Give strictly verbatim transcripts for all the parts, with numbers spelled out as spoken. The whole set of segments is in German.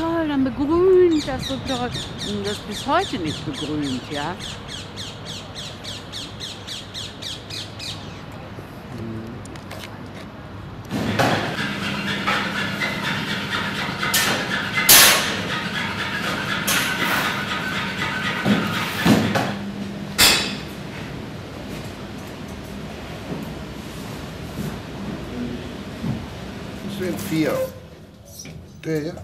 toll, dann begrünt das so toll. Und das ist bis heute nicht begrünt, ja. Vier. Der hier.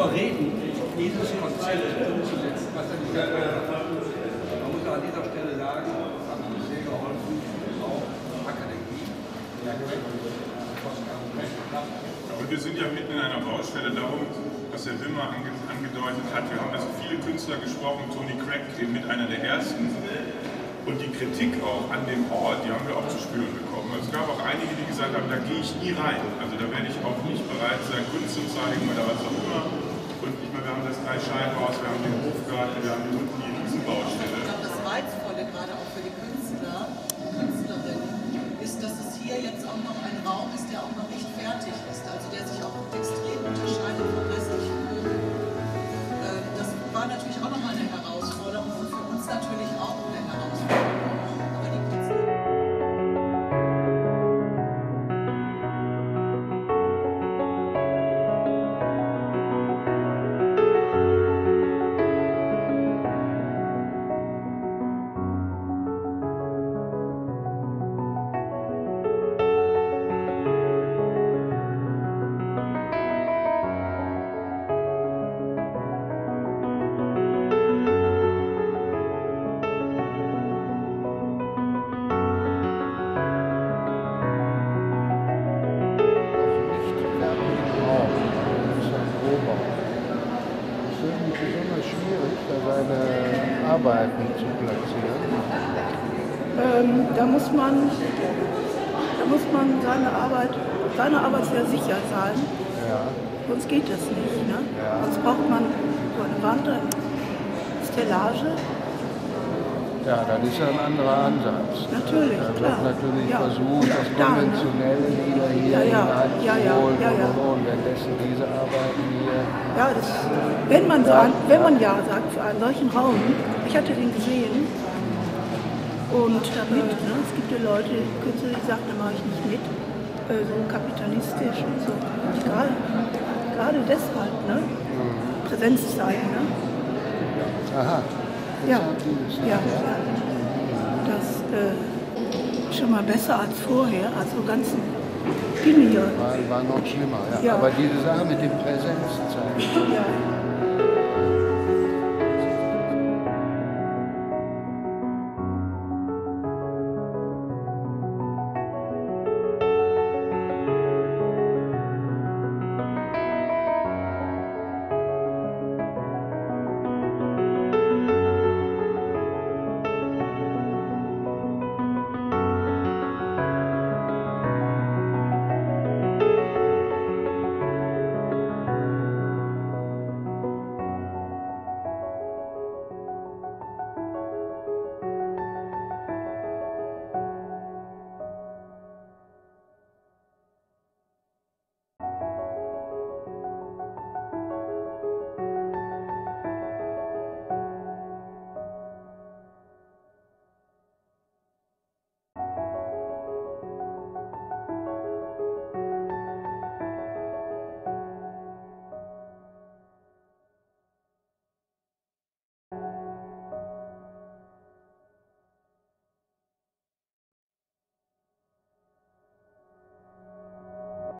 Überreden, dieses Konzept umzusetzen. Man muss an dieser Stelle sagen, das hat uns sehr geholfen, auch Akademie. Aber wir sind ja mitten in einer Baustelle, darum, was der Wimmer angedeutet hat. Wir haben also viele Künstler gesprochen, Tony Cragg mit einer der ersten. Und die Kritik auch an dem Ort, die haben wir auch zu spüren bekommen. Es gab auch einige, die gesagt haben, da gehe ich nie rein. Also da werde ich auch nicht bereit sein, Kunst zu zeigen oder was auch immer. Und ich meine, wir haben das Dreischeibenhaus, wir haben den Hofgarten, wir haben hier unten die Riesenbaustelle. Ich glaube, das Reizvolle gerade auch für die Künstler und Künstlerinnen ist, dass es hier jetzt auch noch ein Raum ist, der auch noch nicht fertig ist. Also der sich auch extrem unterscheidet vom restlichen Boden. Das war natürlich auch nochmal eine Herausforderung und für uns natürlich auch eine Herausforderung. Arbeiten zu platzieren? Ähm, da, muss man, da muss man seine Arbeit, seine Arbeit sehr sicher sein. Ja. Sonst geht das nicht. Ne? Ja. Sonst braucht man so eine Wand, eine Stellage. Ja, dann ist ja ein anderer Ansatz. Natürlich, da klar. Da wird natürlich ja. versucht, das Konventionelle wieder hier ja, ja. in ja, ja, holen, ja, ja. und währenddessen diese Arbeiten hier. Ja, das, wenn, man so ein, wenn man Ja sagt für einen solchen Raum, ich hatte den gesehen und damit, ne, es gibt ja Leute, Künstler, die sagen, da mache ich nicht mit, äh, so kapitalistisch und so. Und gerade, gerade deshalb, ne? Mhm. Präsenz zeigen, ne? Aha. Ja, ja, das äh, schon mal besser als vorher, als so ganzen Dinge hier. War, war noch schlimmer, ja. ja. Aber diese Sache mit dem Präsenzzeichen. Ja.